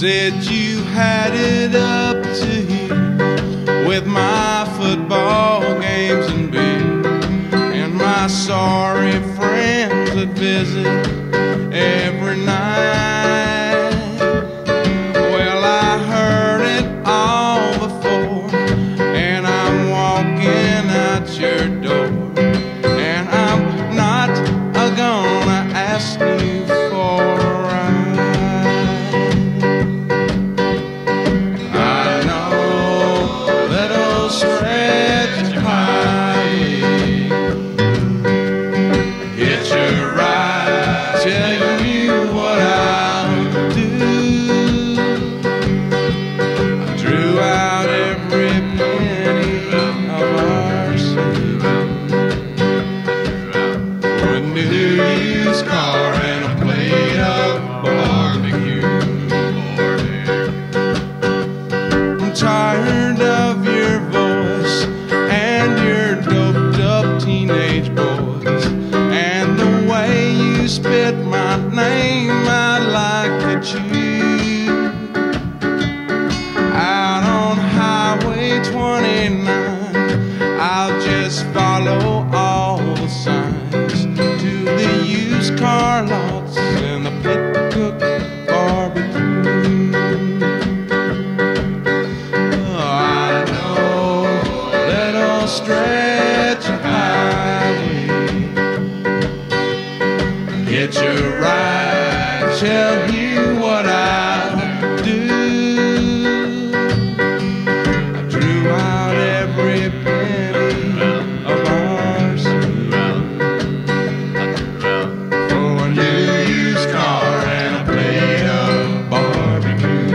Said you had it up to here with my football games and beer, and my sorry friends that visit every night. Well, I heard it all before, and I'm walking out your door, and I'm not gonna ask you for. Tell you what I'll do. I drew out every penny of our savings, a new-used car and a plate of barbecue. I'm tired of your voice and your doped-up teenage boys, and the way you spit my name. I like that you out on Highway 29. I'll just follow all the signs to the used car lots and the pit cook barbecue. Oh, I know that old stretch of highway. Hitch a ride, tell you what I'll do. I drew out every penny of our savings, for a new used car and a plate of barbecue.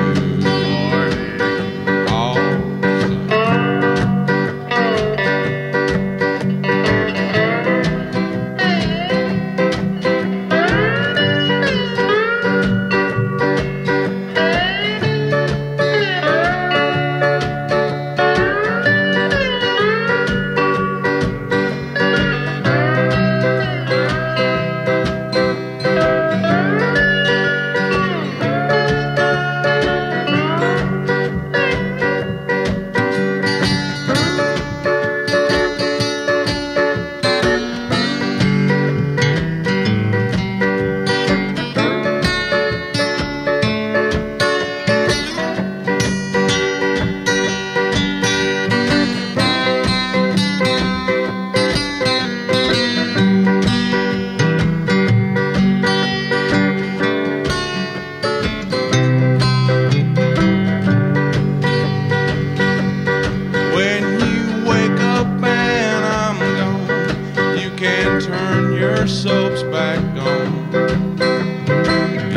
Turn your soaps back on.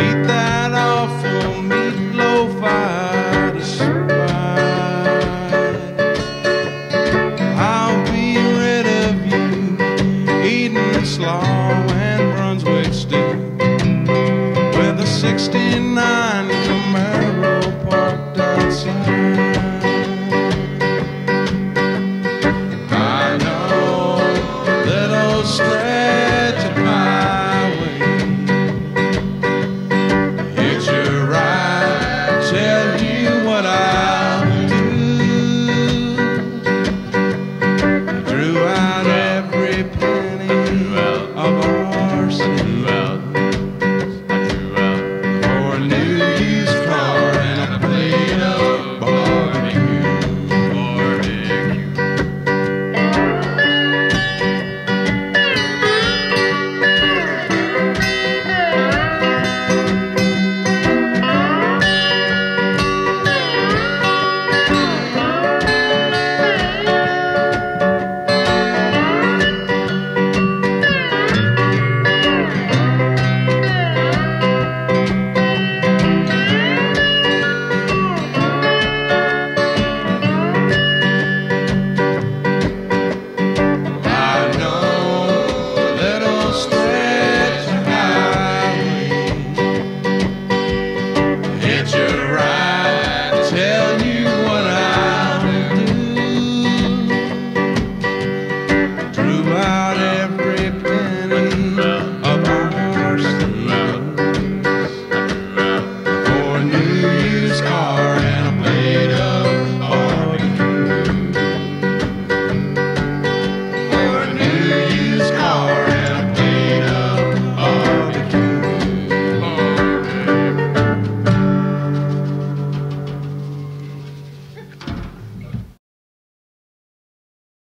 Eat that awful meatloaf out of spite. I'll be rid of you eating slaw and Brunswick stew with a 69 Camaro parked outside. Stretch.